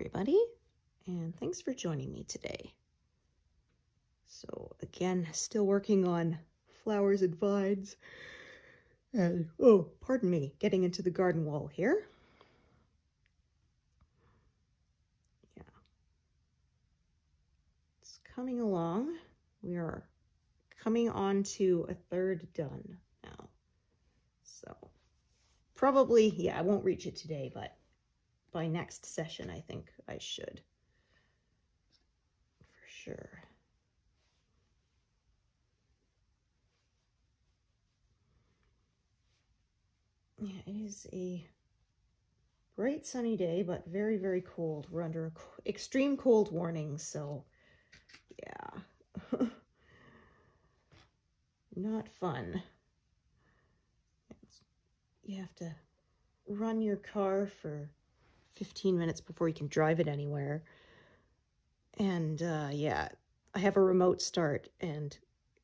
everybody, and thanks for joining me today. So again, still working on flowers and vines, and oh, pardon me, getting into the garden wall here. Yeah, it's coming along. We are coming on to a third done now, so probably, yeah, I won't reach it today, but by next session I think I should, for sure. Yeah, it is a bright sunny day, but very, very cold. We're under an extreme cold warning, so yeah. Not fun. You have to run your car for 15 minutes before you can drive it anywhere. And yeah, I have a remote start, and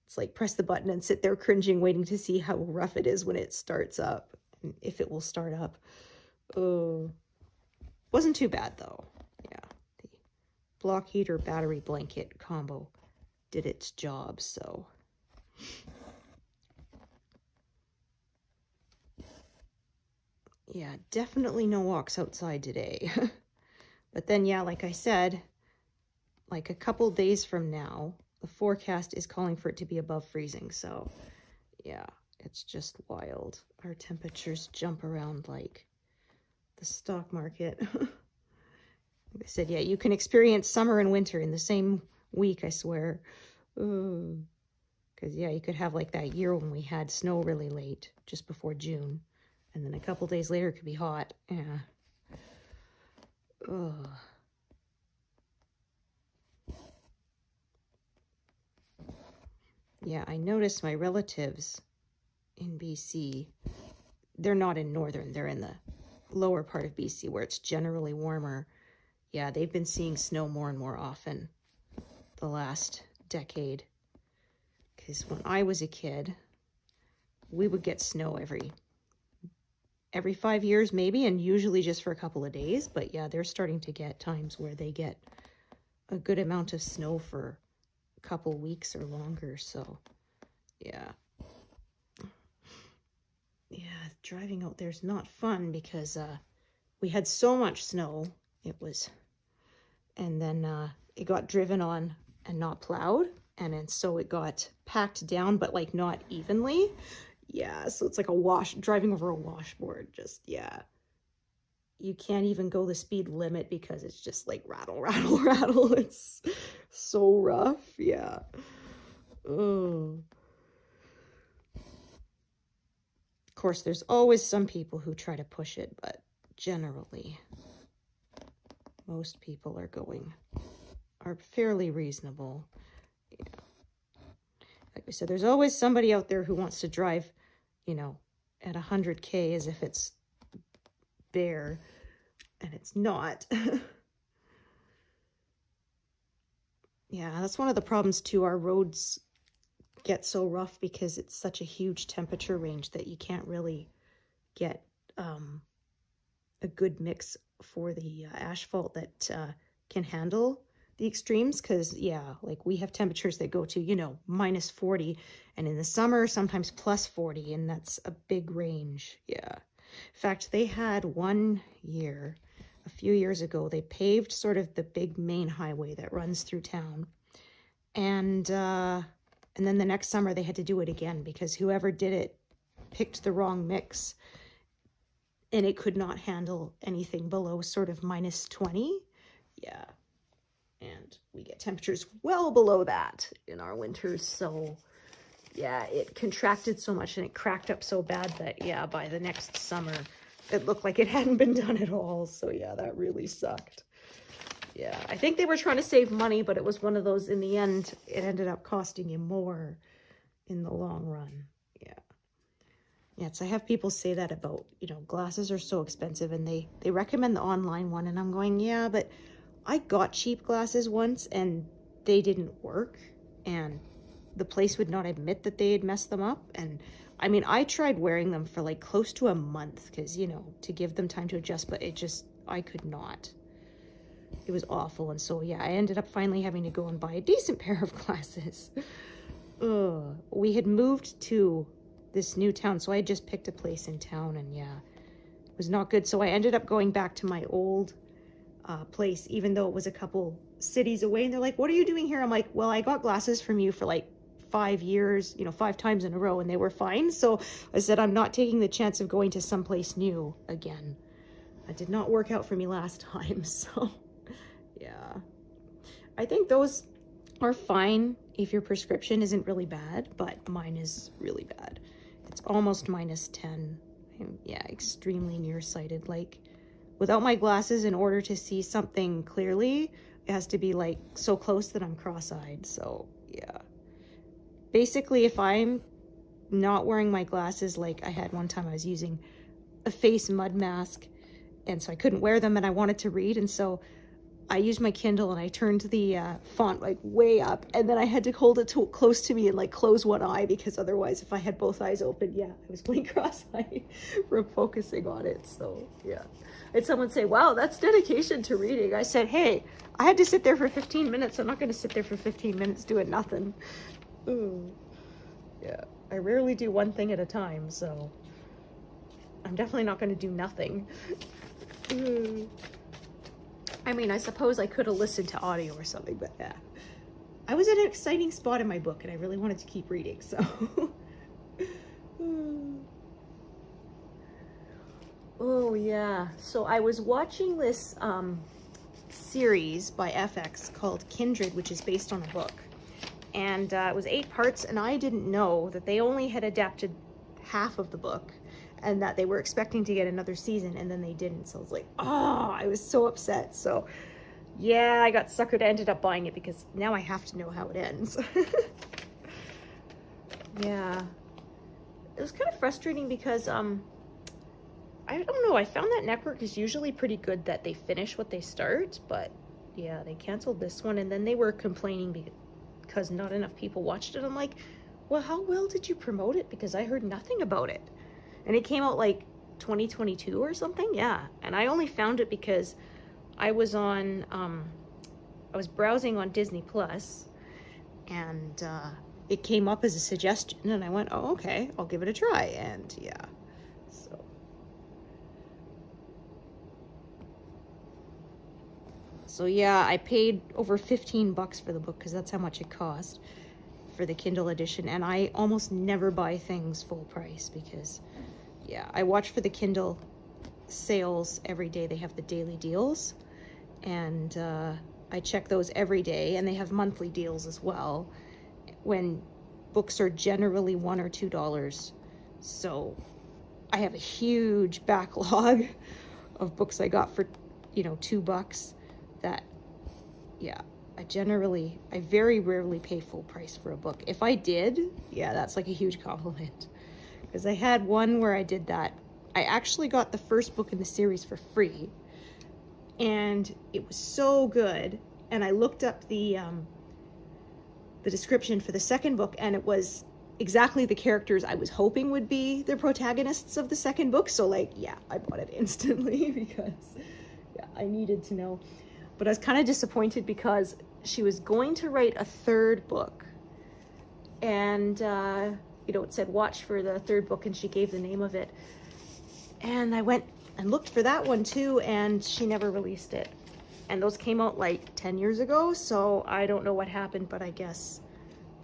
it's like press the button and sit there cringing, waiting to see how rough it is when it starts up. If it will start up. Oh, wasn't too bad though. Yeah, the block heater battery blanket combo did its job. So yeah, definitely no walks outside today. But then yeah, like I said, like a couple days from now, the forecast is calling for it to be above freezing. So yeah. It's just wild. Our temperatures jump around like the stock market. Like I said, yeah, you can experience summer and winter in the same week, I swear. Because, yeah, you could have like that year when we had snow really late, just before June. And then a couple days later, it could be hot. Yeah. Ugh. Yeah, I noticed my relatives in BC, they're not in northern, they're in the lower part of BC where it's generally warmer. Yeah, they've been seeing snow more and more often the last decade. Because when I was a kid, we would get snow every 5 years maybe, and usually just for a couple of days. But yeah, they're starting to get times where they get a good amount of snow for a couple weeks or longer. So yeah. Yeah, driving out there's not fun because we had so much snow, it was, and then it got driven on and not plowed, and then so it got packed down, but like not evenly. Yeah, so it's like a wash, driving over a washboard, just, yeah. You can't even go the speed limit because it's just like rattle, rattle, rattle. It's so rough, yeah. Oh. Of course, there's always some people who try to push it, but generally, most people are fairly reasonable. Yeah. Like I said, there's always somebody out there who wants to drive, you know, at 100K as if it's bare, and it's not. Yeah, that's one of the problems too. Our roads get so rough because it's such a huge temperature range that you can't really get a good mix for the asphalt that can handle the extremes. Because yeah, like we have temperatures that go to, you know, -40, and in the summer sometimes +40, and that's a big range. Yeah, in fact, they had one year a few years ago, they paved sort of the big main highway that runs through town, and then the next summer they had to do it again because whoever did it picked the wrong mix, and it could not handle anything below sort of -20. Yeah. And we get temperatures well below that in our winters. So yeah, it contracted so much and it cracked up so bad that yeah, by the next summer it looked like it hadn't been done at all. So yeah, that really sucked. Yeah, I think they were trying to save money, but it was one of those, in the end, it ended up costing you more in the long run. Yeah. Yes, I have people say that about, you know, glasses are so expensive, and they recommend the online one, and I'm going, yeah, but I got cheap glasses once, and they didn't work, and the place would not admit that they had messed them up, and I mean, I tried wearing them for like close to a month, because, you know, to give them time to adjust, but it just, I could not. It was awful. And so, yeah, I ended up finally having to go and buy a decent pair of glasses. Ugh. We had moved to this new town, so I had just picked a place in town, and yeah, it was not good. So I ended up going back to my old place, even though it was a couple cities away. And they're like, what are you doing here? I'm like, well, I got glasses from you for like 5 years, you know, 5 times in a row, and they were fine. So I said, I'm not taking the chance of going to someplace new again. That did not work out for me last time. So yeah, I think those are fine if your prescription isn't really bad, but mine is really bad. It's almost minus 10. I'm, yeah, extremely nearsighted. Like, without my glasses, in order to see something clearly, it has to be like so close that I'm cross-eyed. So yeah, basically, if I'm not wearing my glasses, like I had one time I was using a face mud mask, and so I couldn't wear them, and I wanted to read, and so I used my Kindle and I turned the font like way up, and then I had to hold it to close to me and like close one eye, because otherwise if I had both eyes open, yeah, I was going cross-eyed from focusing on it. So yeah. And someone say, wow, that's dedication to reading. I said, hey, I had to sit there for 15 minutes. I'm not going to sit there for 15 minutes doing nothing. Ooh. Yeah. I rarely do one thing at a time, so I'm definitely not going to do nothing. Ooh. I mean, I suppose I could have listened to audio or something, but yeah. I was at an exciting spot in my book and I really wanted to keep reading, so. Oh yeah, so I was watching this series by FX called Kindred, which is based on a book. And it was 8 parts, and I didn't know that they only had adapted half of the book, and that they were expecting to get another season, and then they didn't. So I was like, oh, I was so upset. So yeah, I got suckered. I ended up buying it because now I have to know how it ends. Yeah. It was kind of frustrating because, I don't know, I found that network is usually pretty good that they finish what they start, but yeah, they canceled this one, and then they were complaining because not enough people watched it. I'm like, well, how well did you promote it? Because I heard nothing about it. And it came out like 2022 or something, yeah. And I only found it because I was on, I was browsing on Disney Plus, and it came up as a suggestion, and I went, oh, okay, I'll give it a try, and yeah, so. So yeah, I paid over 15 bucks for the book, because that's how much it cost for the Kindle edition, and I almost never buy things full price because, yeah, I watch for the Kindle sales every day. They have the daily deals, and I check those every day, and they have monthly deals as well, when books are generally $1 or $2. So I have a huge backlog of books I got for, you know, $2 that, yeah, I very rarely pay full price for a book. If I did, yeah, that's like a huge compliment. Because I had one where I did that. I actually got the first book in the series for free, and it was so good. And I looked up the description for the second book, and it was exactly the characters I was hoping would be the protagonists of the second book. So like, yeah, I bought it instantly because yeah, I needed to know. But I was kind of disappointed because she was going to write a third book, and you know, it said watch for the third book, and she gave the name of it, and I went and looked for that one too, and she never released it, and those came out like 10 years ago, so I don't know what happened, but I guess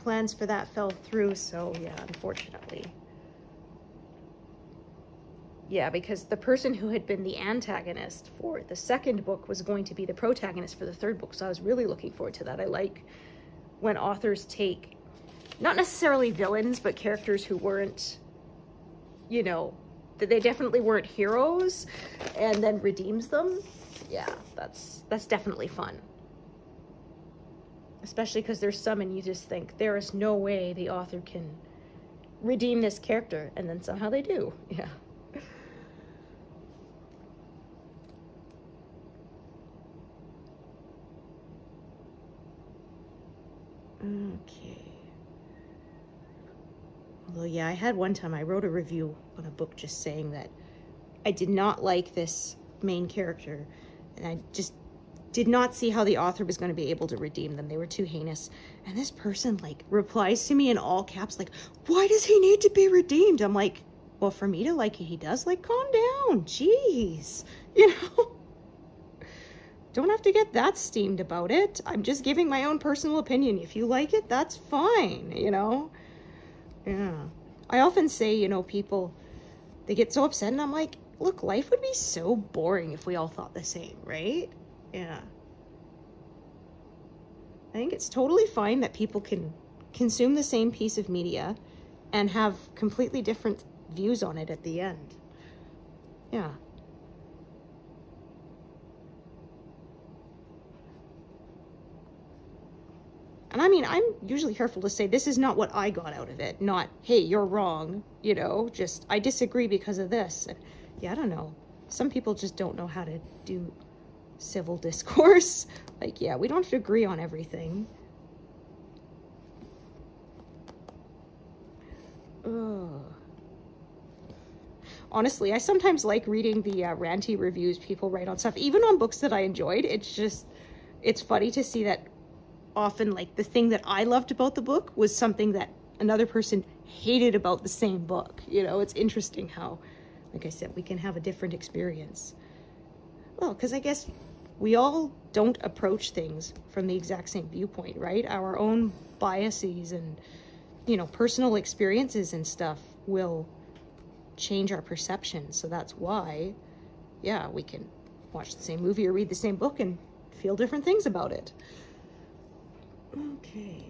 plans for that fell through. So yeah, unfortunately. Yeah, because the person who had been the antagonist for the second book was going to be the protagonist for the third book, so I was really looking forward to that. I like when authors take, not necessarily villains, but characters who weren't, you know, that they definitely weren't heroes, and then redeems them. Yeah, that's definitely fun. Especially because there's some and you just think, there is no way the author can redeem this character, and then somehow they do, yeah. Okay. Although, yeah, I had one time I wrote a review on a book just saying that I did not like this main character, and I just did not see how the author was going to be able to redeem them. They were too heinous. And this person like replies to me in all caps, like, why does he need to be redeemed? I'm like, well, for me to like it, he does. Like, calm down. Jeez. You know, don't have to get that steamed about it. I'm just giving my own personal opinion. If you like it, that's fine. You know? Yeah. I often say, you know, people, they get so upset and I'm like, look, life would be so boring if we all thought the same, right? Yeah. I think it's totally fine that people can consume the same piece of media and have completely different views on it at the end. Yeah. And I mean, I'm usually careful to say, this is not what I got out of it. Not, hey, you're wrong. You know, just, I disagree because of this. And, yeah, I don't know. Some people just don't know how to do civil discourse. Like, yeah, we don't have to agree on everything. Ugh. Honestly, I sometimes like reading the ranty reviews people write on stuff, even on books that I enjoyed. It's just, it's funny to see that often, like, the thing that I loved about the book was something that another person hated about the same book. You know, it's interesting how, like I said, we can have a different experience. Well, because I guess we all don't approach things from the exact same viewpoint, right? Our own biases and, you know, personal experiences and stuff will change our perception. So that's why, yeah, we can watch the same movie or read the same book and feel different things about it. Okay.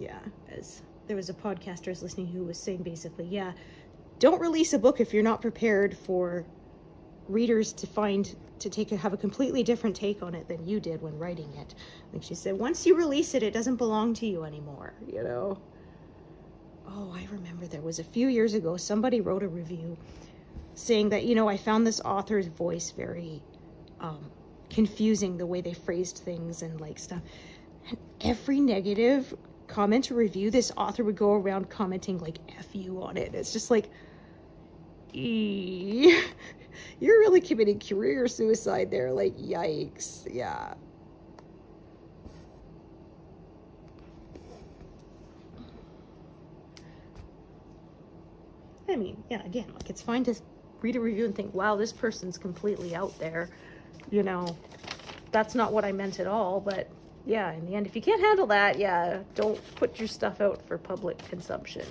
Yeah, as there was a podcaster I was listening who was saying basically, yeah, don't release a book if you're not prepared for readers to find, to take, have a completely different take on it than you did when writing it. And she said, once you release it, it doesn't belong to you anymore, you know? Oh, I remember there was a few years ago, somebody wrote a review saying that, you know, I found this author's voice very confusing, the way they phrased things and like stuff. And every negative comment or review, this author would go around commenting like F you on it. It's just like, eee, you're really committing career suicide there. Like, yikes. Yeah. I mean, yeah, again, like, it's fine to read a review and think, wow, this person's completely out there. You know, that's not what I meant at all, but yeah, in the end, if you can't handle that, yeah, don't put your stuff out for public consumption.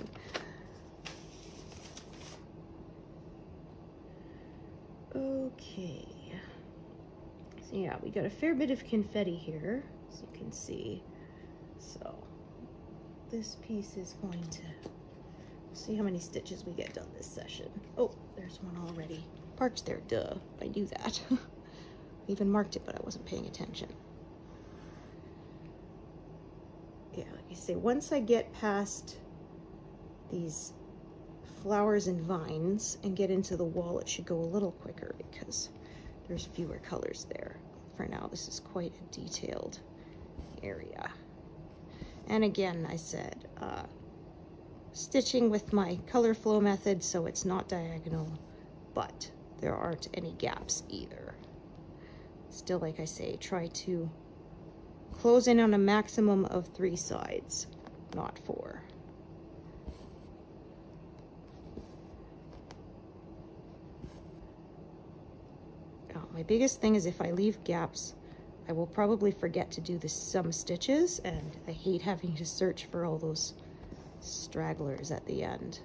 Okay. So yeah, we got a fair bit of confetti here, as you can see. So this piece is going to, see how many stitches we get done this session. Oh, there's one already marked there, duh. I knew that. I even marked it, but I wasn't paying attention. Yeah, like I say, once I get past these flowers and vines and get into the wall, it should go a little quicker because there's fewer colors there. For now, this is quite a detailed area. And again, I said, stitching with my color flow method, so it's not diagonal, but there aren't any gaps either. Still, like I say, try to close in on a maximum of 3 sides, not 4. Oh, my biggest thing is if I leave gaps, I will probably forget to do some stitches, and I hate having to search for all those stragglers at the end.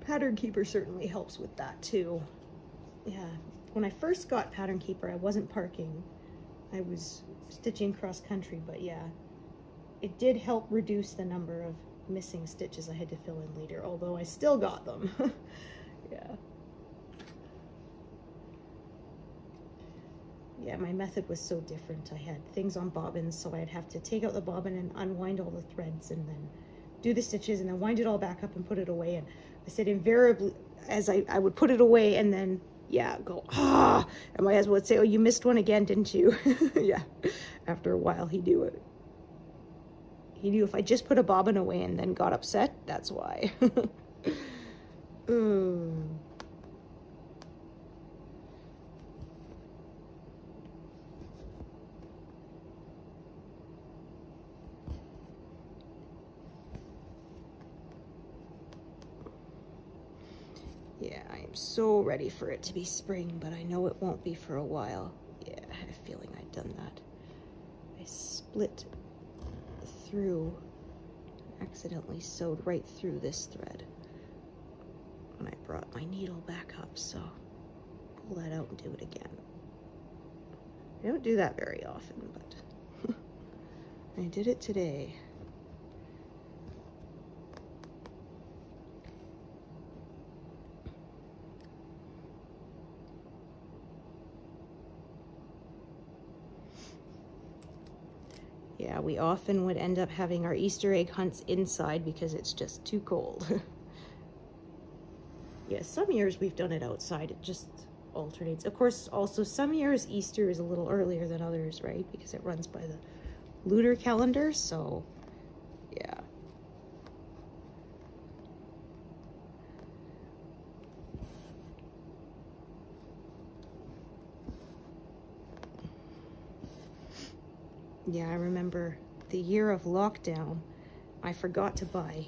Pattern Keeper certainly helps with that too. Yeah, when I first got Pattern Keeper, I wasn't parking. I was stitching cross country, but yeah, it did help reduce the number of missing stitches I had to fill in later, although I still got them. Yeah. Yeah, my method was so different. I had things on bobbins, so I'd have to take out the bobbin and unwind all the threads and then do the stitches and then wind it all back up and put it away. And I said invariably, as I would put it away and then yeah, go, ah. And my husband would say, oh, you missed one again, didn't you? Yeah. After a while, he knew it. He knew if I just put a bobbin away and then got upset, that's why. Yeah, I am so ready for it to be spring, but I know it won't be for a while. Yeah, I had a feeling I'd done that. I split through, accidentally sewed right through this thread when I brought my needle back up, so pull that out and do it again. I don't do that very often, but I did it today. Yeah, we often would end up having our Easter egg hunts inside because it's just too cold. Yeah, some years we've done it outside. It just alternates. Of course, also some years Easter is a little earlier than others, right? Because it runs by the lunar calendar, so yeah. Yeah, I remember the year of lockdown, I forgot to buy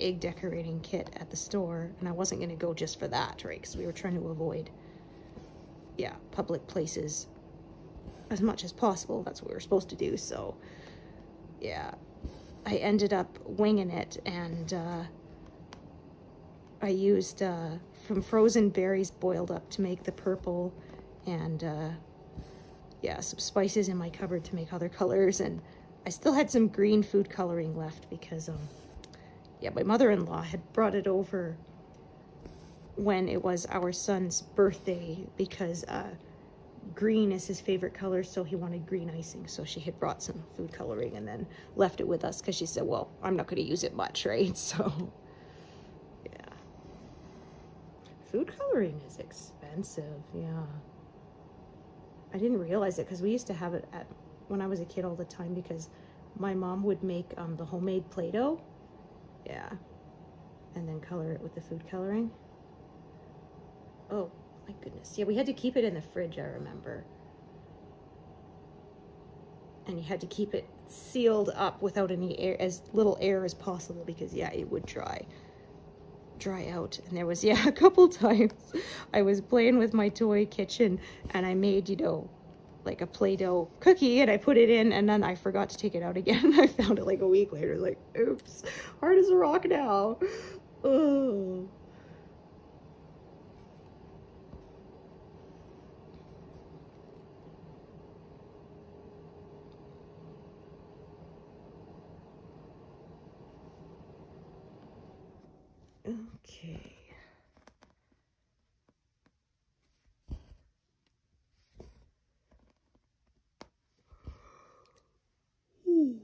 egg decorating kit at the store, and I wasn't going to go just for that, right? Because we were trying to avoid, yeah, public places as much as possible. That's what we were supposed to do, so yeah. I ended up winging it, and I used from frozen berries boiled up to make the purple, and yeah, some spices in my cupboard to make other colors, and I still had some green food coloring left because, yeah, my mother-in-law had brought it over when it was our son's birthday because green is his favorite color, so he wanted green icing, so she had brought some food coloring and then left it with us because she said, well, I'm not going to use it much, right? So, yeah. Food coloring is expensive, yeah. I didn't realize it because we used to have it when I was a kid all the time because my mom would make the homemade Play-Doh, yeah, and then color it with the food coloring. Oh my goodness, yeah, we had to keep it in the fridge, I remember, and you had to keep it sealed up without any air, as little air as possible, because yeah, it would dry out. And there was, yeah, a couple times I was playing with my toy kitchen and I made, you know, like a Play-Doh cookie, and I put it in and then I forgot to take it out again. I found it like a week later, like, oops, hard as a rock now. Oh. Okay. Ooh.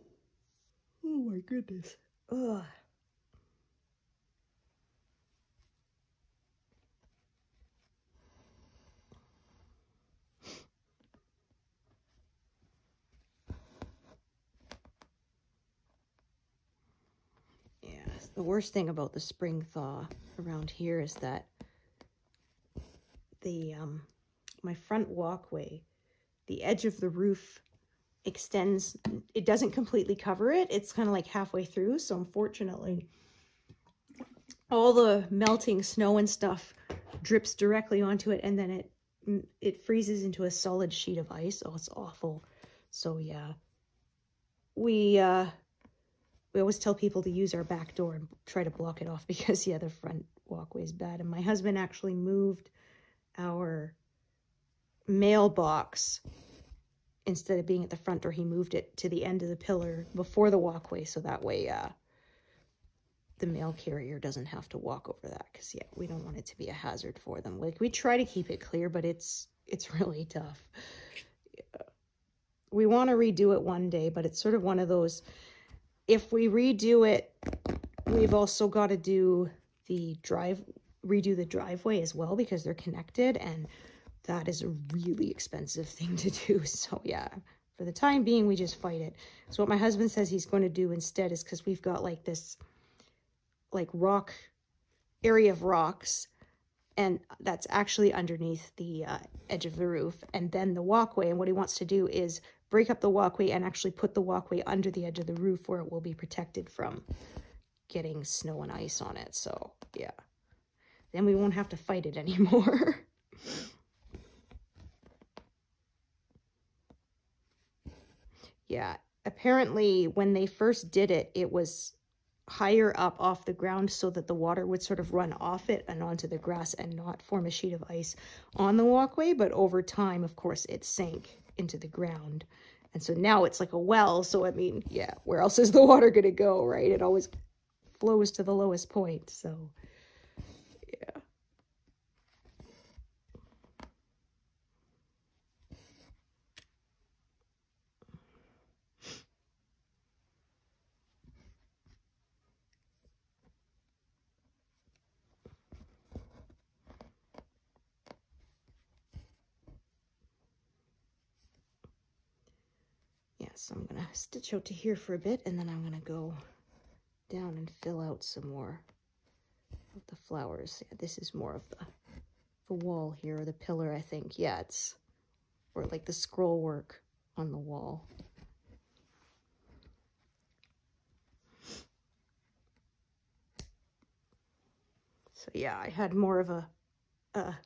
Oh my goodness. Ugh. The worst thing about the spring thaw around here is that the my front walkway, the edge of the roof extends, it doesn't completely cover it. It's kind of like halfway through, so unfortunately all the melting snow and stuff drips directly onto it, and then it freezes into a solid sheet of ice. Oh, it's awful. So yeah, we always tell people to use our back door and try to block it off because, yeah, the front walkway is bad. And my husband actually moved our mailbox. Instead of being at the front door, he moved it to the end of the pillar before the walkway. So that way the mail carrier doesn't have to walk over that because, yeah, we don't want it to be a hazard for them. Like, we try to keep it clear, but it's really tough. Yeah. We want to redo it one day, but it's sort of one of those... If we redo it, we've also got to do the drive, redo the driveway as well because they're connected, and that is a really expensive thing to do. So yeah, for the time being, we just fight it. So what my husband says he's going to do instead is, because we've got like this like rock area of rocks, and that's actually underneath the edge of the roof and then the walkway. And what he wants to do is break up the walkway and actually put the walkway under the edge of the roof where it will be protected from getting snow and ice on it. So yeah, then we won't have to fight it anymore. Yeah, apparently when they first did it, it was higher up off the ground so that the water would sort of run off it and onto the grass and not form a sheet of ice on the walkway. But over time, of course, it sank into the ground. And so now it's like a well. So I mean, yeah, where else is the water going to go, right? It always flows to the lowest point. So yeah. So I'm going to stitch out to here for a bit, and then I'm going to go down and fill out some more of the flowers. Yeah, this is more of the wall here, or the pillar, I think. Yeah, it's, or like the scroll work on the wall. So yeah, I had more of a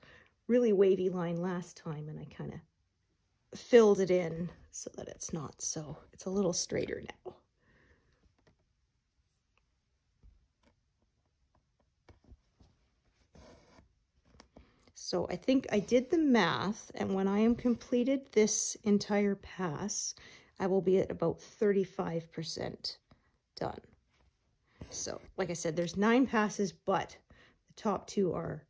really wavy line last time, and I kind of filled it in so that it's not so, it's a little straighter now. So I think I did the math, and when I am completed this entire pass, I will be at about 35% done. So like I said, there's 9 passes, but the top 2 are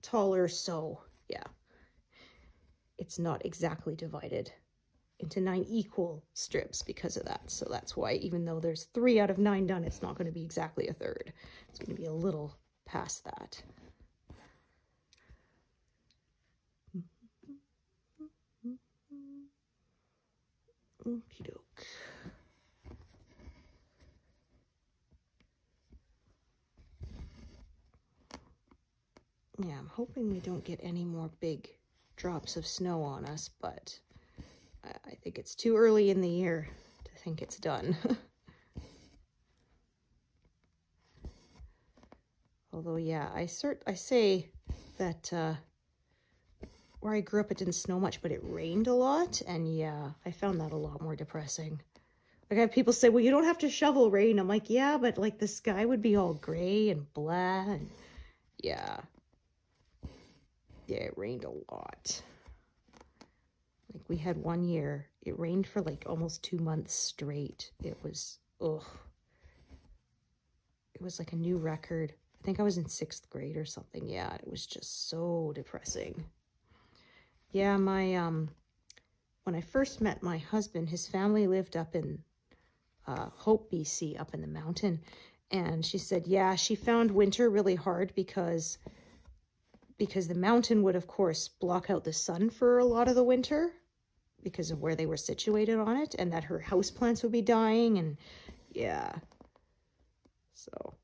taller, so yeah. It's not exactly divided into 9 equal strips because of that. So that's why, even though there's 3 out of 9 done, it's not going to be exactly a third. It's going to be a little past that. Okie doke. Yeah, I'm hoping we don't get any more big drops of snow on us, but I think it's too early in the year to think it's done. Although yeah, I say that where I grew up it didn't snow much, but it rained a lot, and yeah, I found that a lot more depressing. Like, I have people say, well, you don't have to shovel rain. I'm like, yeah, but like the sky would be all gray and blah, and yeah. Yeah, it rained a lot. Like, we had one year, it rained for like almost 2 months straight. It was, ugh. It was like a new record. I think I was in 6th grade or something. Yeah, it was just so depressing. Yeah, my, when I first met my husband, his family lived up in Hope, BC, up in the mountain. And she said, yeah, she found winter really hard because the mountain would, of course, block out the sun for a lot of the winter because of where they were situated on it, and that her houseplants would be dying, and yeah. So,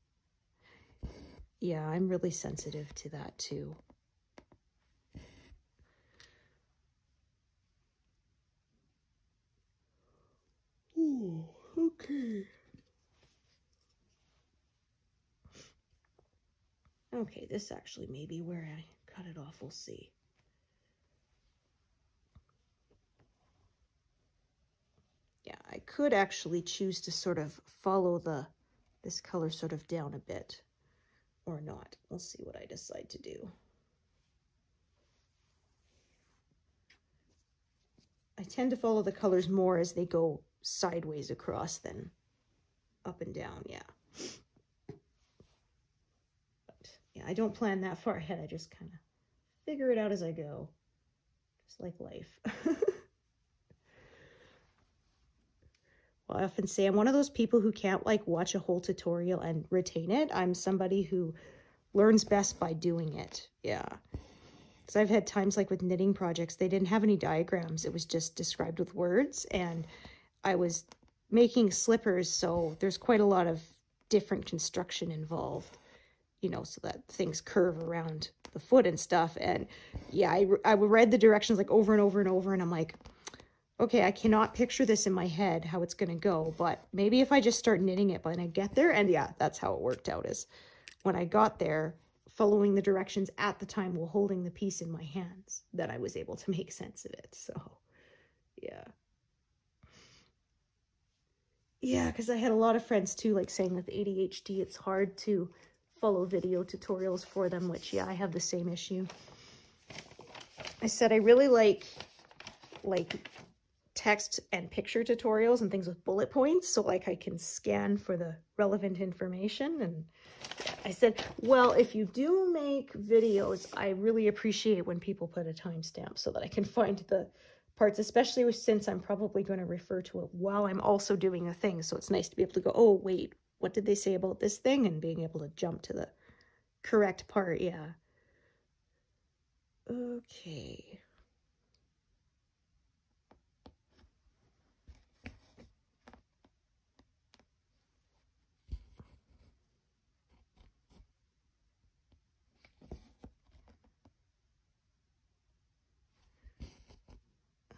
yeah, I'm really sensitive to that, too. Ooh, okay. Okay, this actually may be where I cut it off, we'll see. Yeah, I could actually choose to sort of follow this color sort of down a bit, or not. We'll see what I decide to do. I tend to follow the colors more as they go sideways across than up and down, yeah. Yeah, I don't plan that far ahead. I just kind of figure it out as I go, just like life. Well, I often say I'm one of those people who can't like watch a whole tutorial and retain it. I'm somebody who learns best by doing it. Yeah. Because I've had times like with knitting projects, they didn't have any diagrams. It was just described with words. And I was making slippers, so there's quite a lot of different construction involved, you know, so that things curve around the foot and stuff. And yeah, I read the directions like over and over and over. And I'm like, okay, I cannot picture this in my head, how it's going to go, but maybe if I just start knitting it when I get there. And yeah, that's how it worked out, is when I got there, following the directions at the time while holding the piece in my hands, that I was able to make sense of it. So yeah. Yeah, because I had a lot of friends too, like saying with ADHD, it's hard to follow video tutorials for them, which yeah, I have the same issue. I said I really like text and picture tutorials and things with bullet points, so like I can scan for the relevant information. And I said, well, if you do make videos, I really appreciate when people put a timestamp so that I can find the parts, especially since I'm probably going to refer to it while I'm also doing a thing. So it's nice to be able to go, oh wait, what did they say about this thing, and being able to jump to the correct part. Yeah. Okay.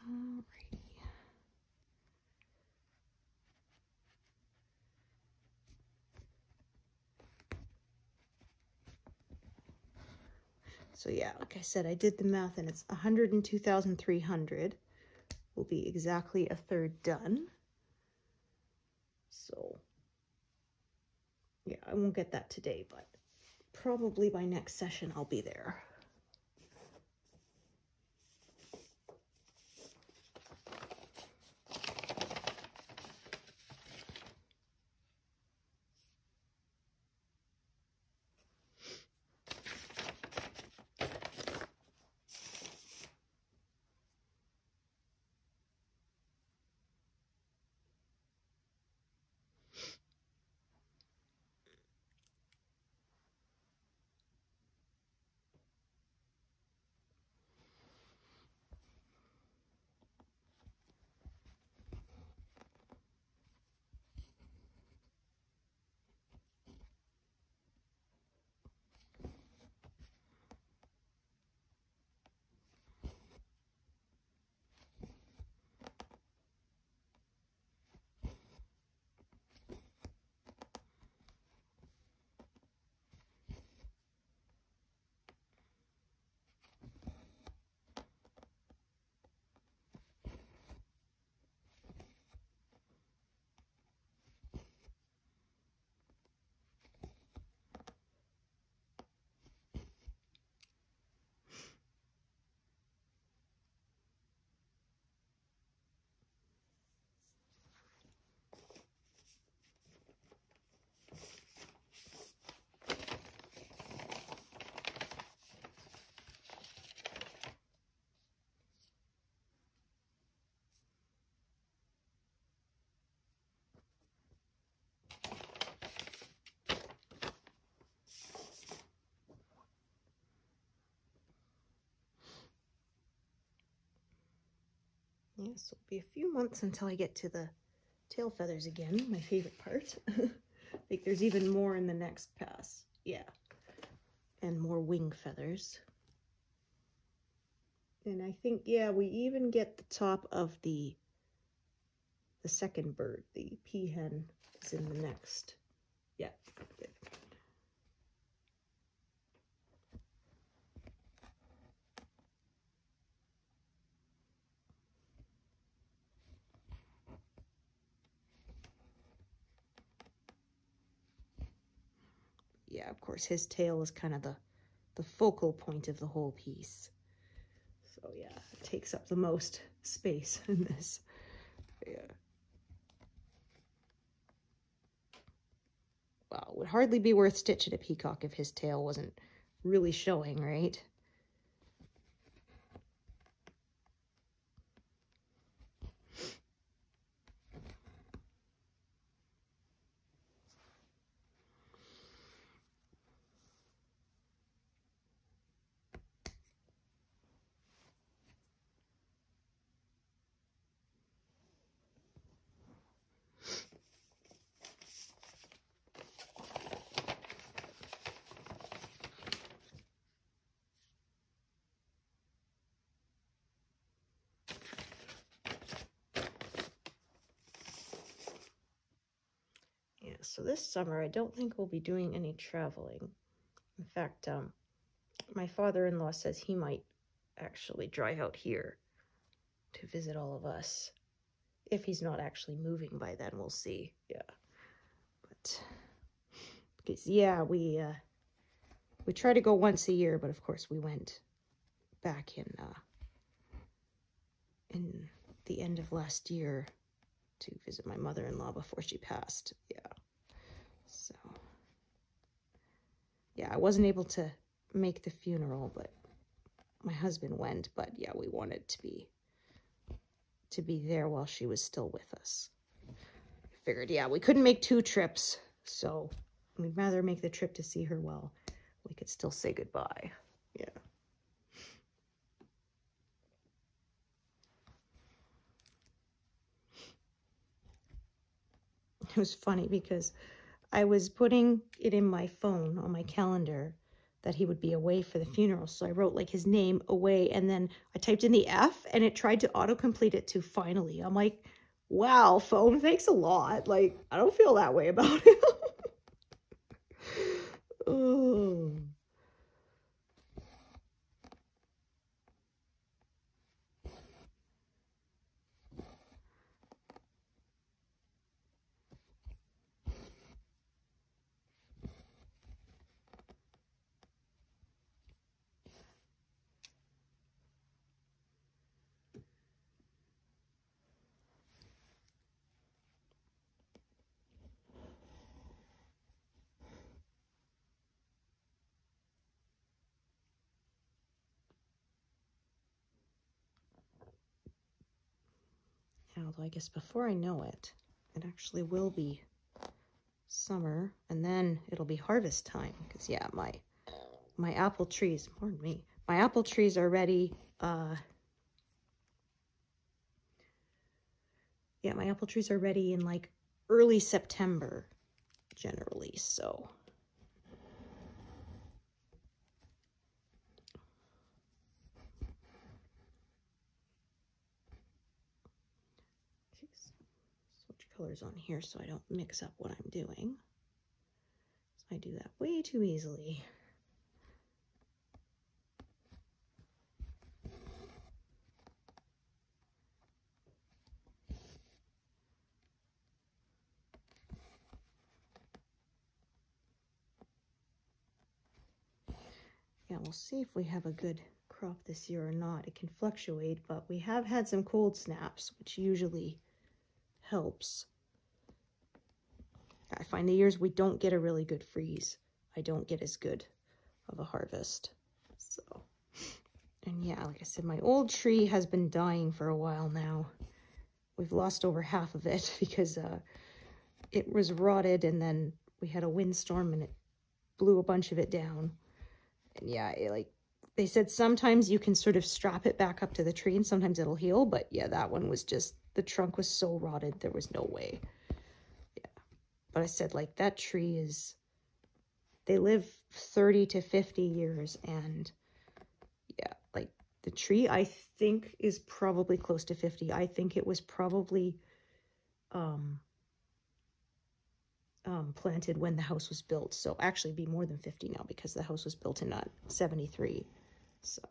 Alrighty. So yeah, like I said, I did the math, and it's 102,300 will be exactly a third done. So yeah, I won't get that today, but probably by next session I'll be there. Yes, it'll be a few months until I get to the tail feathers again, my favorite part. I think there's even more in the next pass. Yeah, and more wing feathers. And I think, yeah, we even get the top of the second bird, the peahen, is in the next. Yeah, good. Yeah, of course, his tail is kind of the focal point of the whole piece. So yeah, it takes up the most space in this. Yeah. Wow, it would hardly be worth stitching a peacock if his tail wasn't really showing, right? So this summer, I don't think we'll be doing any traveling. In fact, my father-in-law says he might actually drive out here to visit all of us. If he's not actually moving by then, we'll see. Yeah. But, because, yeah, we try to go once a year, but of course we went back in the end of last year to visit my mother-in-law before she passed. Yeah. So, yeah, I wasn't able to make the funeral, but my husband went. But yeah, we wanted to be there while she was still with us. I figured, yeah, we couldn't make two trips, so we'd rather make the trip to see her while we could still say goodbye. Yeah. It was funny because I was putting it in my phone on my calendar that he would be away for the funeral. So I wrote like his name away, and then I typed in the F and it tried to autocomplete it to finally. I'm like, wow, phone, thanks a lot. Like, I don't feel that way about him. Oh. Although I guess before I know it, it actually will be summer, and then it'll be harvest time. Because yeah, my apple trees, pardon me, my apple trees are ready. Yeah, my apple trees are ready in like early September, generally. So. Colors on here so I don't mix up what I'm doing. So I do that way too easily. Yeah, we'll see if we have a good crop this year or not. It can fluctuate, but we have had some cold snaps, which usually helps. I find the years we don't get a really good freeze, I don't get as good of a harvest. So, and yeah, like I said, my old tree has been dying for a while now. We've lost over half of it because it was rotted, and then we had a windstorm and it blew a bunch of it down. And yeah, like they said, sometimes you can sort of strap it back up to the tree and sometimes it'll heal. But yeah, that one was just, the trunk was so rotted, there was no way. But I said, like, that tree is, they live 30 to 50 years. And yeah, like the tree, I think, is probably close to 50. I think it was probably planted when the house was built. So actually it'd be more than 50 now because the house was built in 73. So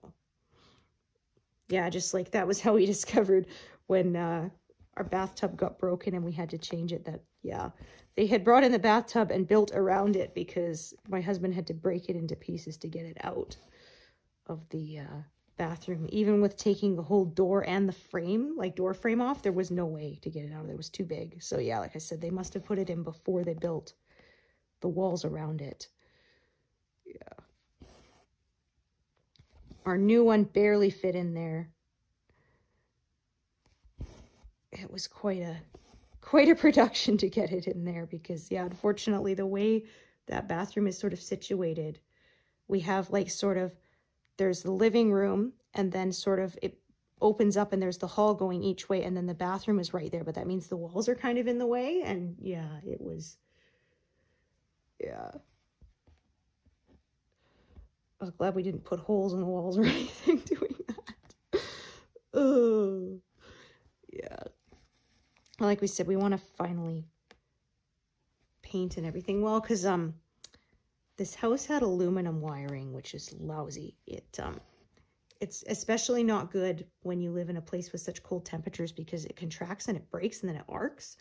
yeah, just like that was how we discovered when our bathtub got broken and we had to change it, that, yeah, they had brought in the bathtub and built around it because my husband had to break it into pieces to get it out of the bathroom. Even with taking the whole door and the frame, like door frame off, there was no way to get it out. It was too big. So yeah, like I said, they must have put it in before they built the walls around it. Yeah. Our new one barely fit in there. It was quite a production to get it in there because, yeah, unfortunately, the way that bathroom is sort of situated, we have like sort of, there's the living room and then sort of it opens up and there's the hall going each way and then the bathroom is right there. But that means the walls are kind of in the way. And yeah, it was, yeah. I was glad we didn't put holes in the walls or anything doing that. Oh, yeah. Like we said, we want to finally paint and everything well, because this house had aluminum wiring, which is lousy. It's especially not good when you live in a place with such cold temperatures, because it contracts and it breaks and then it arcs.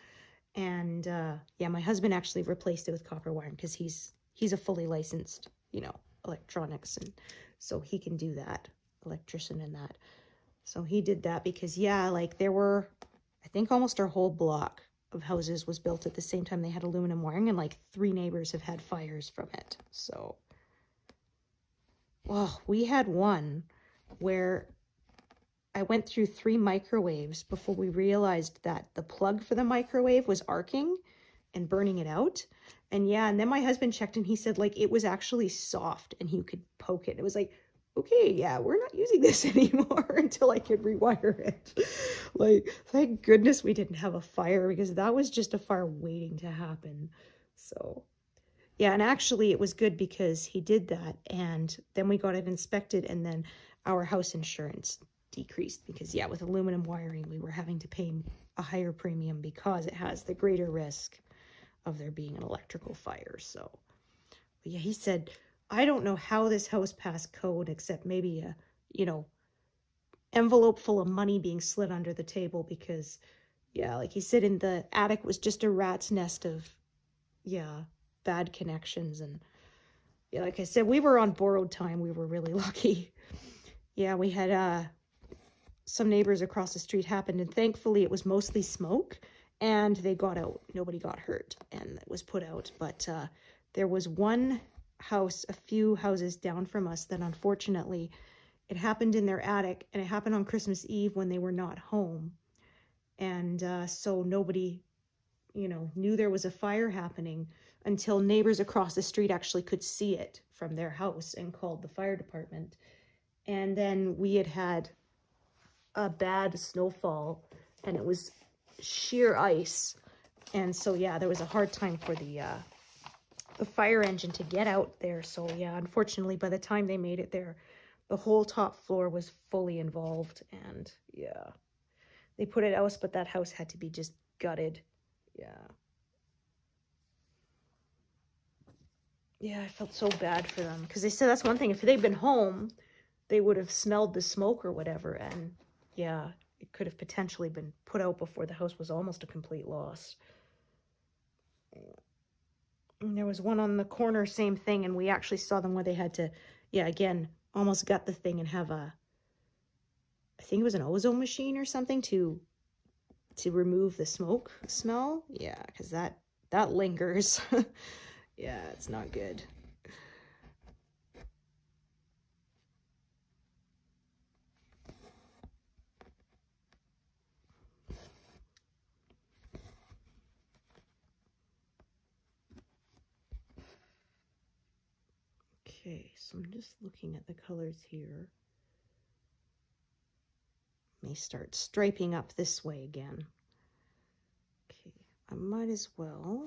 And yeah, my husband actually replaced it with copper wiring because he's a fully licensed, you know, electronics, and so he can do that, electrician and that. So he did that because, yeah, like there were, I think almost our whole block of houses was built at the same time. They had aluminum wiring, and like 3 neighbors have had fires from it. So, well, we had one where I went through 3 microwaves before we realized that the plug for the microwave was arcing and burning it out. And yeah, and then my husband checked and he said like it was actually soft and he could poke it. It was like, okay, yeah, we're not using this anymore until I could rewire it. Like, thank goodness we didn't have a fire, because that was just a fire waiting to happen. So yeah, and actually it was good because he did that, and then we got it inspected, and then our house insurance decreased because, yeah, with aluminum wiring, we were having to pay a higher premium because it has the greater risk of there being an electrical fire. So, but yeah, he said, I don't know how this house passed code, except maybe a, you know, envelope full of money being slid under the table, because, yeah, like he said, in the attic was just a rat's nest of, yeah, bad connections. And yeah, like I said, we were on borrowed time. We were really lucky. Yeah, we had some neighbors across the street happened, and thankfully it was mostly smoke, and they got out. Nobody got hurt, and it was put out. But there was one house, a few houses down from us, that unfortunately it happened in their attic, and it happened on Christmas Eve when they were not home. And so nobody, you know, knew there was a fire happening until neighbors across the street actually could see it from their house and called the fire department. And then we had had a bad snowfall, and it was sheer ice, and so yeah, there was a hard time for the fire engine to get out there. So yeah, unfortunately by the time they made it there, the whole top floor was fully involved, and yeah, they put it out, but that house had to be just gutted. Yeah. Yeah, I felt so bad for them, because they said that's one thing, if they'd been home, they would have smelled the smoke or whatever, and yeah, it could have potentially been put out before the house was almost a complete loss. And there was one on the corner, same thing, and we actually saw them where they had to, yeah, again, almost gut the thing and have a, I think it was an ozone machine or something to remove the smoke smell. Yeah, because that lingers. Yeah, it's not good. Okay, so I'm just looking at the colors here. May start striping up this way again. Okay, I might as well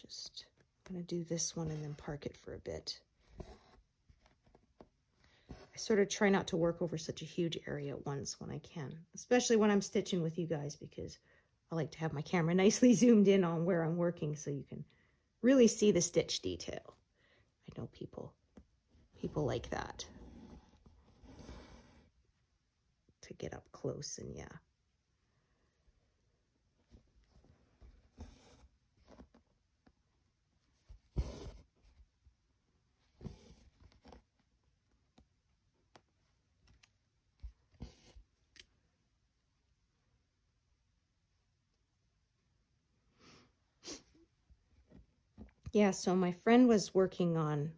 just, I'm going to do this one and then park it for a bit. I sort of try not to work over such a huge area at once when I can, especially when I'm stitching with you guys, because I like to have my camera nicely zoomed in on where I'm working so you can really see the stitch detail. I know people like that, to get up close and yeah. Yeah, so my friend was working on,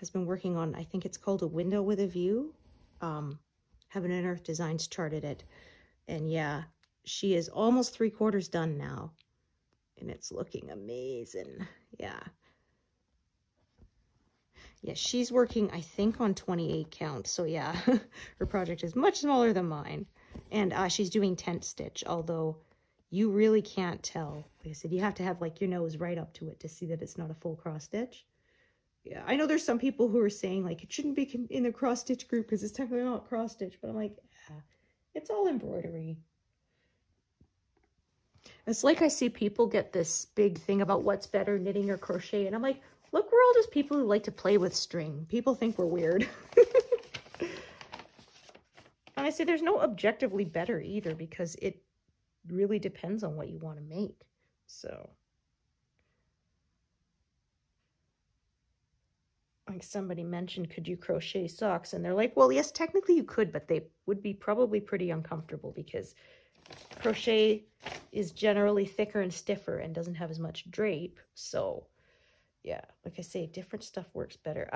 has been working on, I think it's called A Window with a View. Heaven and Earth Designs charted it. And yeah, she is almost 3/4 done now. And it's looking amazing. Yeah. Yeah, she's working, I think, on 28 counts. So yeah, her project is much smaller than mine. And she's doing tent stitch, although you really can't tell. Like I said, you have to have like your nose right up to it to see that it's not a full cross stitch. Yeah, I know there's some people who are saying like it shouldn't be in the cross stitch group because it's technically not cross stitch, but I'm like, yeah, it's all embroidery. It's like I see people get this big thing about what's better, knitting or crochet. And I'm like, look, we're all just people who like to play with string. People think we're weird. And I say there's no objectively better either, because it really depends on what you want to make. So, like somebody mentioned, could you crochet socks? And they're like, well, yes, technically you could, but they would be probably pretty uncomfortable because crochet is generally thicker and stiffer and doesn't have as much drape. So yeah, like I say, different stuff works better.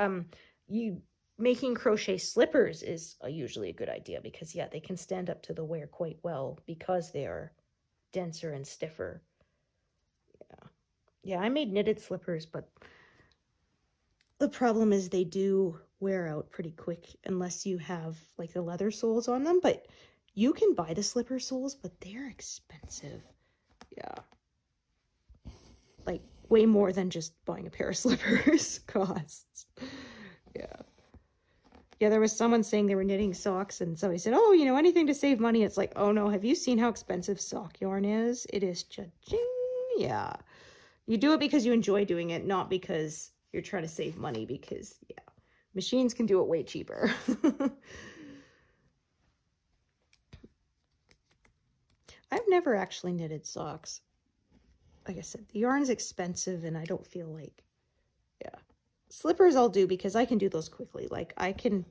Making crochet slippers is usually a good idea because yeah, they can stand up to the wear quite well because they are denser and stiffer. Yeah, I made knitted slippers, but the problem is they do wear out pretty quick unless you have like the leather soles on them, but you can buy the slipper soles, but they're expensive. Yeah. Like way more than just buying a pair of slippers costs. Yeah. Yeah, there was someone saying they were knitting socks and somebody said, oh, you know, anything to save money. It's like, oh no, have you seen how expensive sock yarn is? It is cha-ching. Yeah. You do it because you enjoy doing it, not because you're trying to save money, because yeah, machines can do it way cheaper. I've never actually knitted socks. Like I said, the yarn's expensive and I don't feel like, yeah. Slippers I'll do because I can do those quickly. Like I can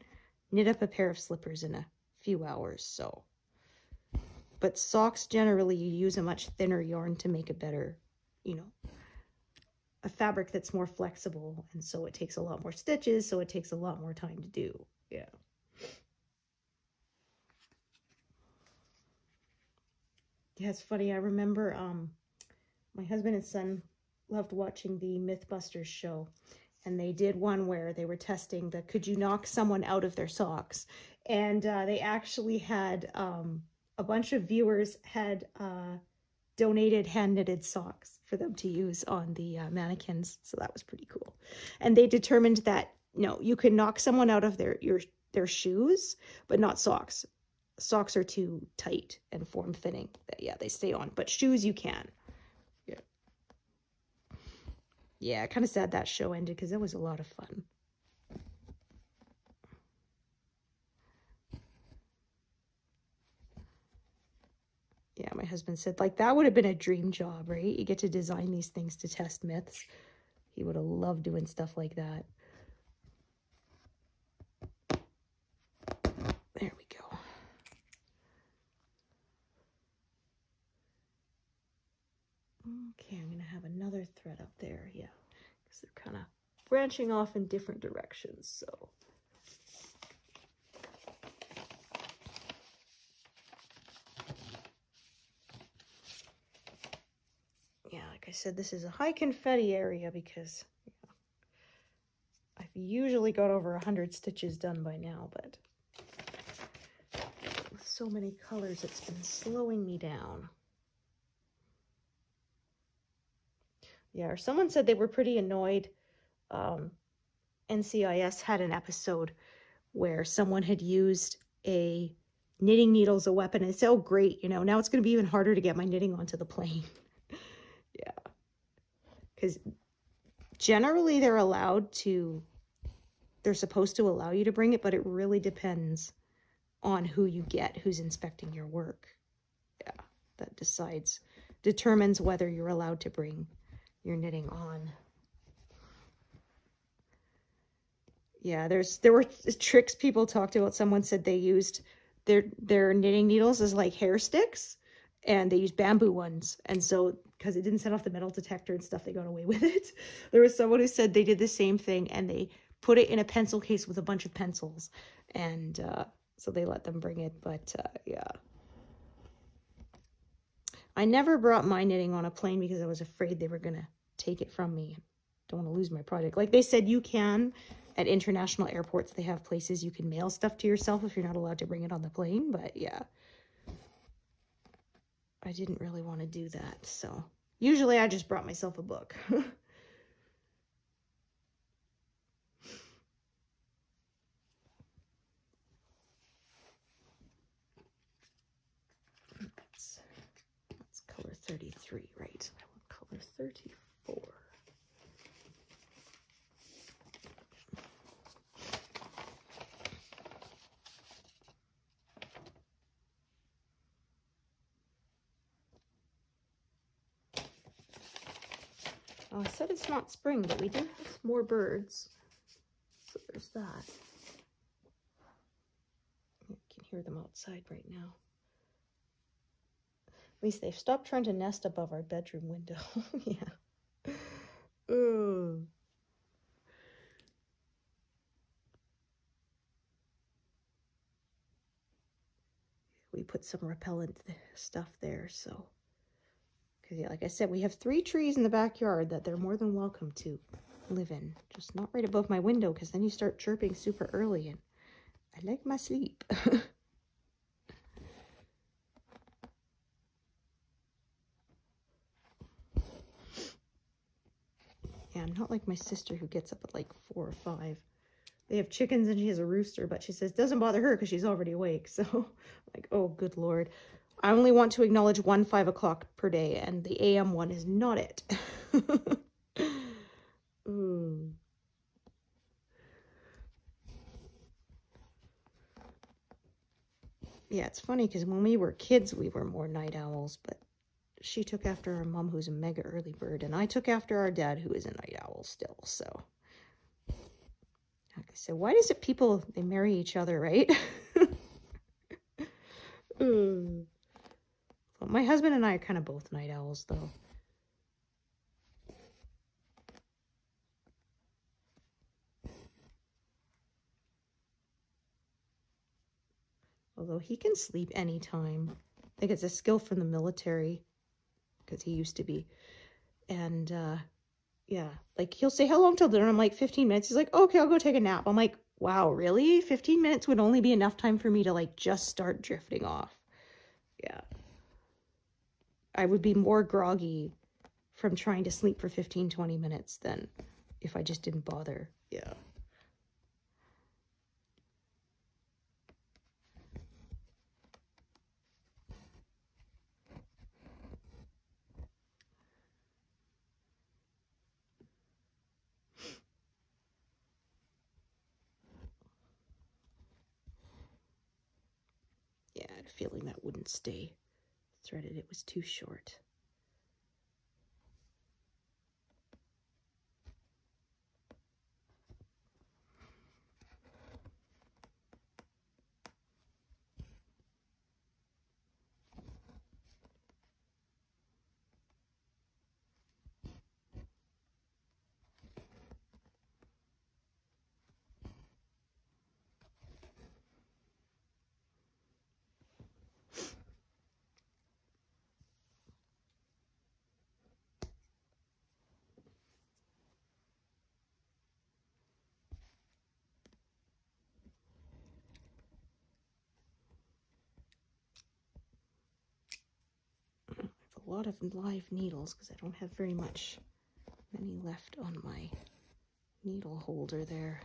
knit up a pair of slippers in a few hours, so. But socks, generally you use a much thinner yarn to make a better, you know, a fabric that's more flexible, and so it takes a lot more stitches, so it takes a lot more time to do. Yeah. Yeah, it's funny. I remember my husband and son loved watching the Mythbusters show, and they did one where they were testing the could you knock someone out of their socks, and they actually had a bunch of viewers had donated hand-knitted socks for them to use on the mannequins. So that was pretty cool. And they determined that, no, you can knock someone out of their shoes, but not socks. Socks are too tight and form-thinning. Yeah, they stay on. But shoes, you can. Yeah. Yeah, kind of sad that show ended because it was a lot of fun. Yeah, my husband said, like, that would have been a dream job, right? You get to design these things to test myths. He would have loved doing stuff like that. There we go. Okay, I'm going to have another thread up there, yeah, because they're kind of branching off in different directions, so... I said this is a high confetti area because yeah, I've usually got over 100 stitches done by now, but with so many colors it's been slowing me down. Yeah, or someone said they were pretty annoyed. NCIS had an episode where someone had used a knitting needle as a weapon and said, oh great, you know, now it's going to be even harder to get my knitting onto the plane. Yeah, because generally they're supposed to allow you to bring it, but it really depends on who you get, who's inspecting your work. Yeah, that determines whether you're allowed to bring your knitting on. Yeah, there were tricks people talked about. Someone said they used their knitting needles as like hair sticks, and they used bamboo ones, and so because it didn't set off the metal detector and stuff, they got away with it. There was someone who said they did the same thing and they put it in a pencil case with a bunch of pencils. And so they let them bring it, but yeah. I never brought my knitting on a plane because I was afraid they were gonna take it from me. Don't wanna lose my project. Like they said, you can, at international airports, they have places you can mail stuff to yourself if you're not allowed to bring it on the plane, but yeah. I didn't really want to do that, so usually I just brought myself a book. Let's color 33, right? I want color 34. Well, I said it's not spring, but we do have more birds, so there's that. You can hear them outside right now. At least they've stopped trying to nest above our bedroom window. Yeah. Ooh. We put some repellent stuff there, so. Because, yeah, like I said, we have 3 trees in the backyard that they're more than welcome to live in. Just not right above my window, because then you start chirping super early, and I like my sleep. Yeah, I'm not like my sister who gets up at like 4 or 5. They have chickens and she has a rooster, but she says it doesn't bother her because she's already awake. So I'm like, oh, good Lord. I only want to acknowledge 1 5 o'clock per day, and the AM one is not it. Mm. Yeah, it's funny because when we were kids, we were more night owls, but she took after our mom, who's a mega early bird, and I took after our dad, who is a night owl still. So, like I said, why is it people, they marry each other, right? Mm. Well, my husband and I are kind of both night owls, though. Although he can sleep anytime. I think it's a skill from the military, because he used to be. And, yeah, like, he'll say, how long till dinner? I'm like, 15 minutes. He's like, okay, I'll go take a nap. I'm like, wow, really? 15 minutes would only be enough time for me to, like, just start drifting off. Yeah. I would be more groggy from trying to sleep for 15, 20 minutes than if I just didn't bother. Yeah. Feeling that wouldn't stay threaded, it was too short. A lot of live needles because I don't have very many left on my needle holder there.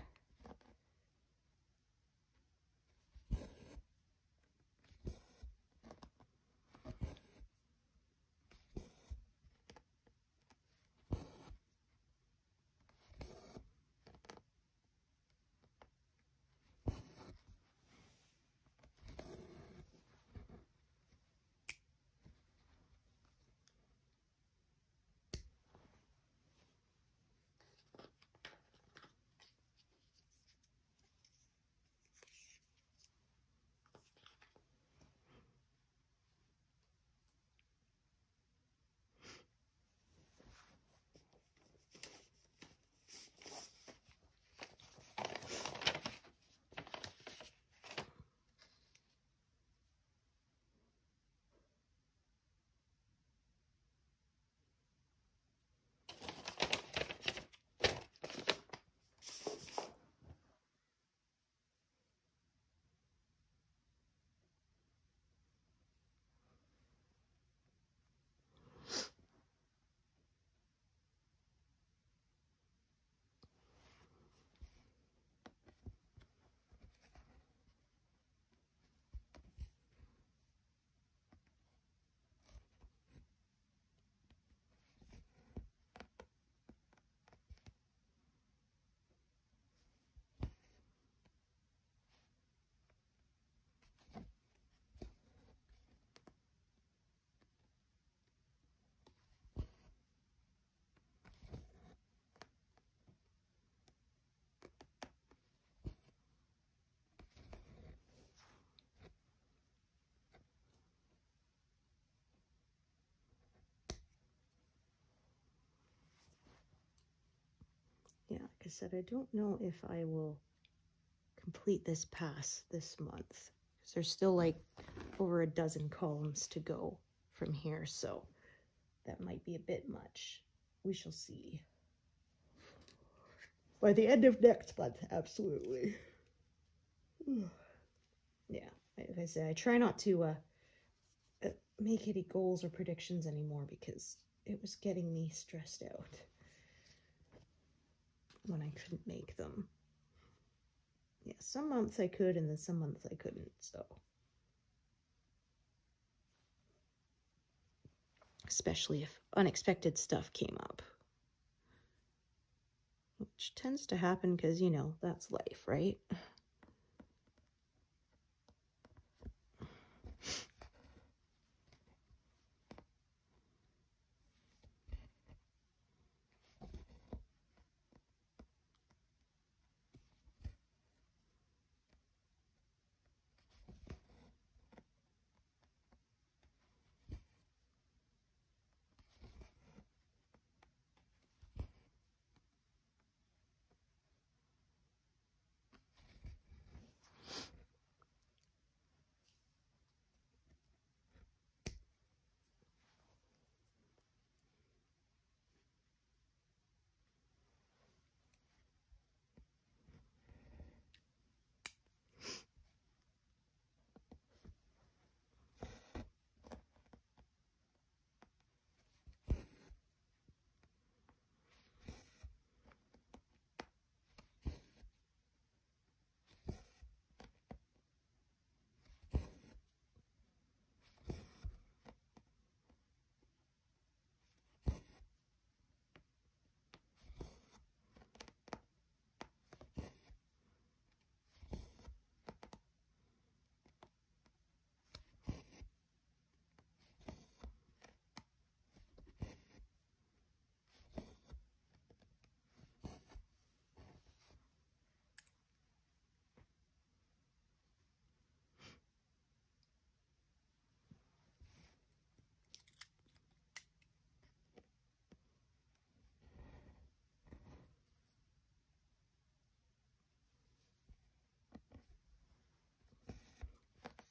I said, I don't know if I will complete this pass this month, because there's still like over a dozen columns to go from here, so that might be a bit much. We shall see. By the end of next month, absolutely. Yeah, like I said, I try not to make any goals or predictions anymore, because it was getting me stressed out when I couldn't make them. Yeah, some months I could, and then some months I couldn't, so. Especially if unexpected stuff came up. Which tends to happen because, you know, that's life, right?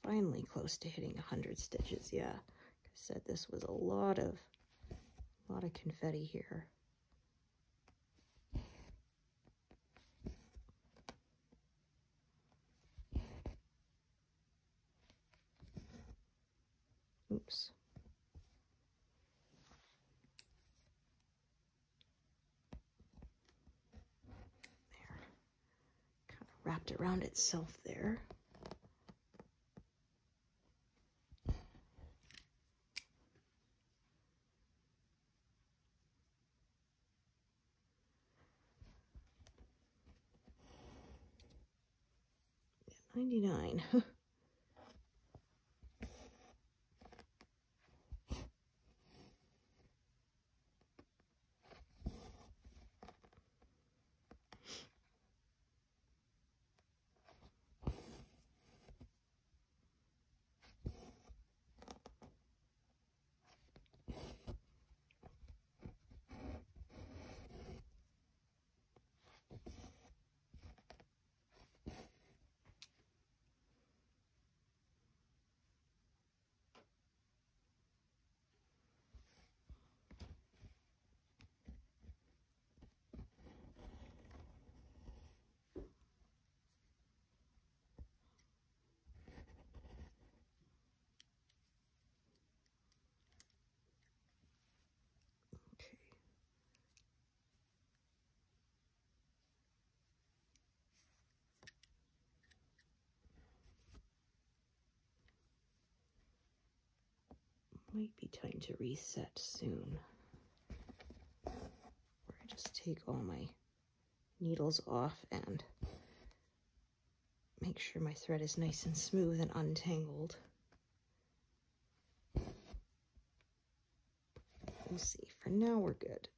Finally close to hitting 100 stitches. Yeah, like I said, this was a lot of confetti here. Oops. There. Kind of wrapped around itself there. Might be time to reset soon, where I just take all my needles off and make sure my thread is nice and smooth and untangled. We'll see. For now, we're good.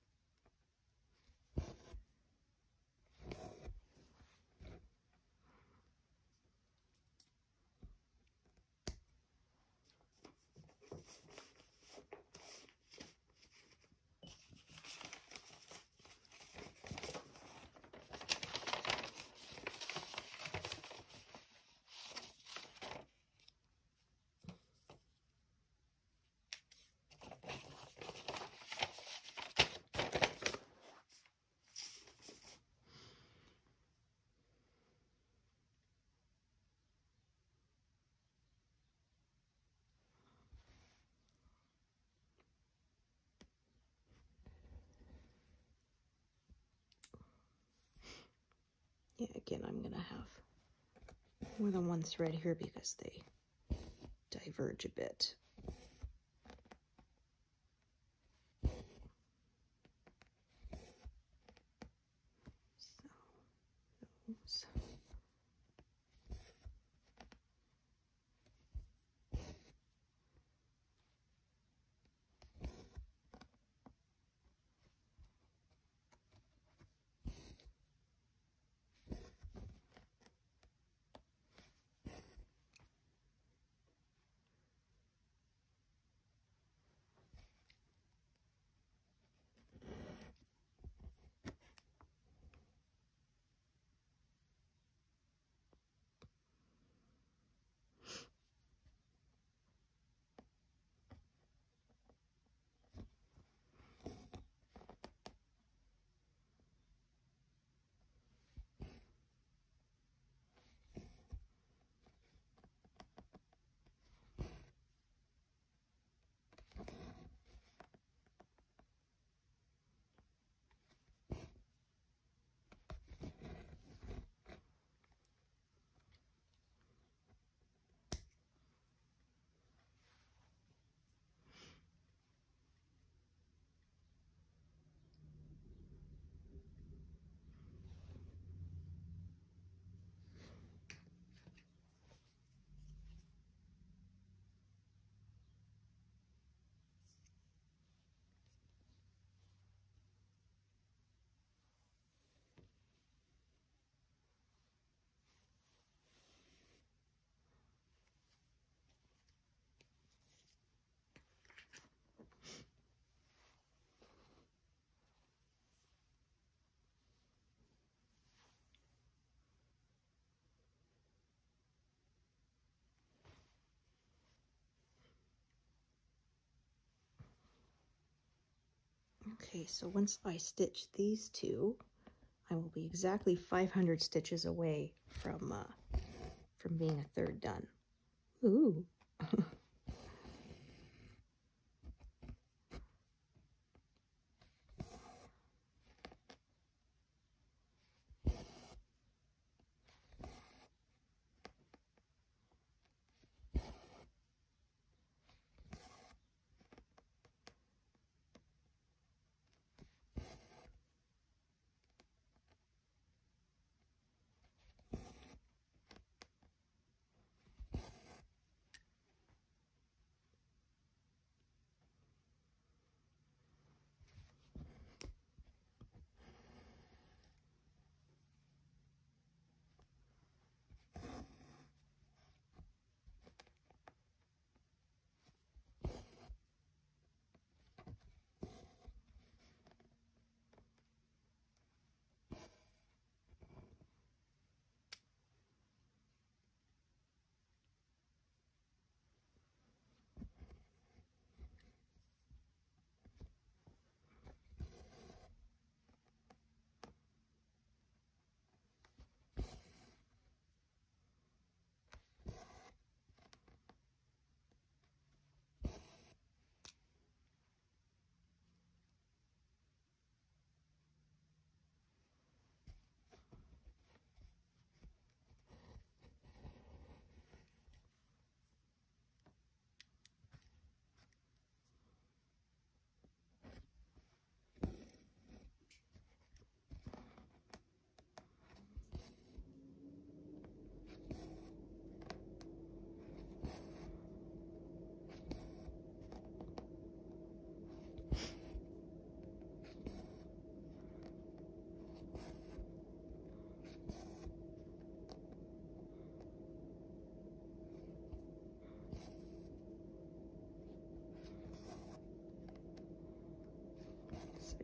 Yeah, again, I'm gonna have more than one thread here because they diverge a bit. Okay, so once I stitch these two, I will be exactly 500 stitches away from being a third done. Ooh.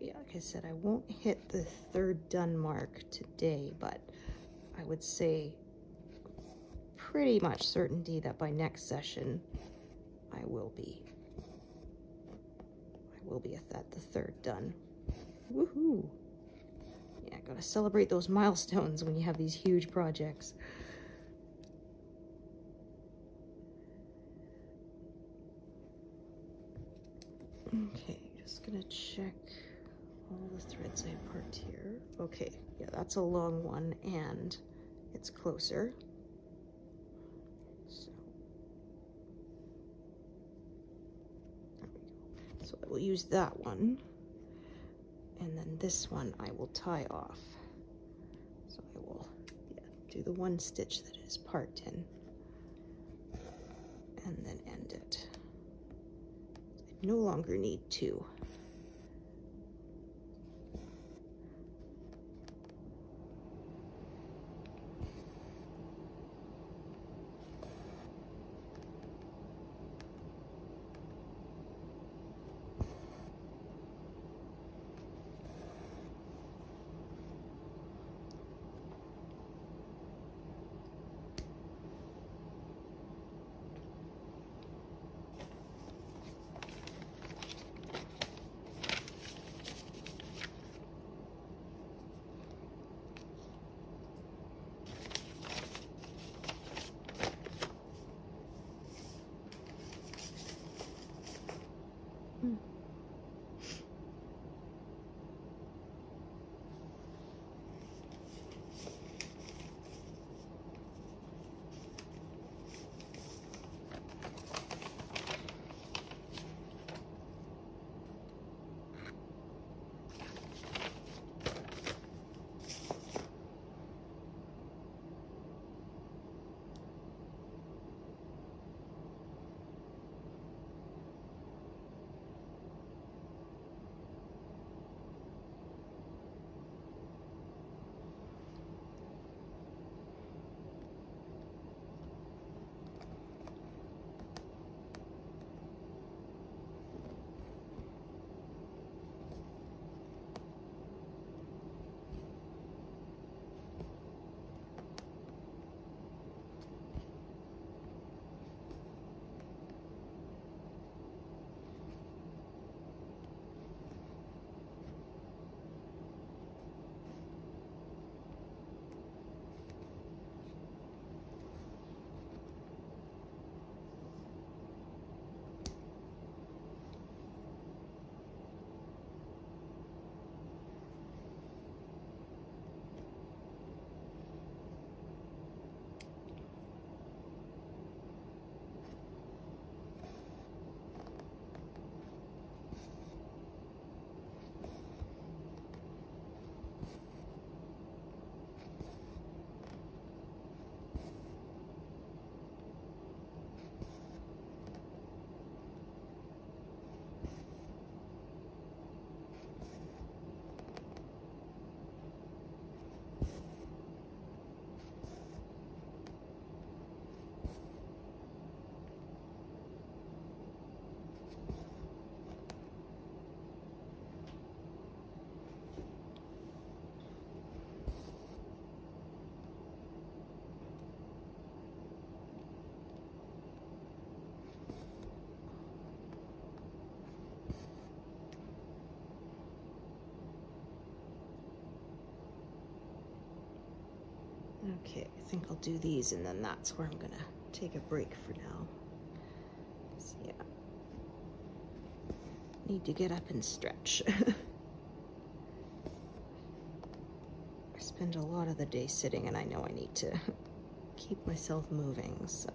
Yeah, like I said, I won't hit the third done mark today, but I would say pretty much certainty that by next session I will be at the third done. Woohoo! Yeah, gotta celebrate those milestones when you have these huge projects. Okay, just gonna check all the threads I parked here. Okay, yeah, that's a long one and it's closer. So there we go. So I will use that one. And then this one I will tie off. So I will do the one stitch that it is parked in and then end it. I no longer need two. Okay, I think I'll do these and then that's where I'm gonna take a break for now. So yeah, need to get up and stretch. I spend a lot of the day sitting and I know I need to keep myself moving, so.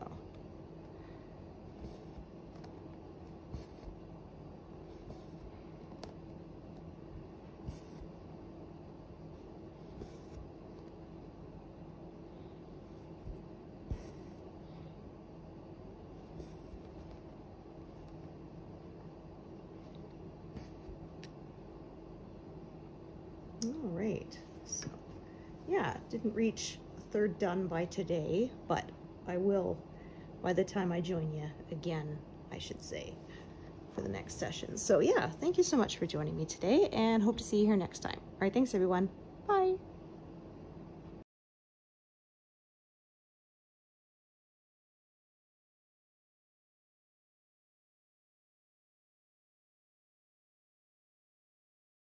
Didn't reach a third done by today, but I will by the time I join you again, I should say, for the next session. So yeah, thank you so much for joining me today and hope to see you here next time. All right, thanks everyone. Bye.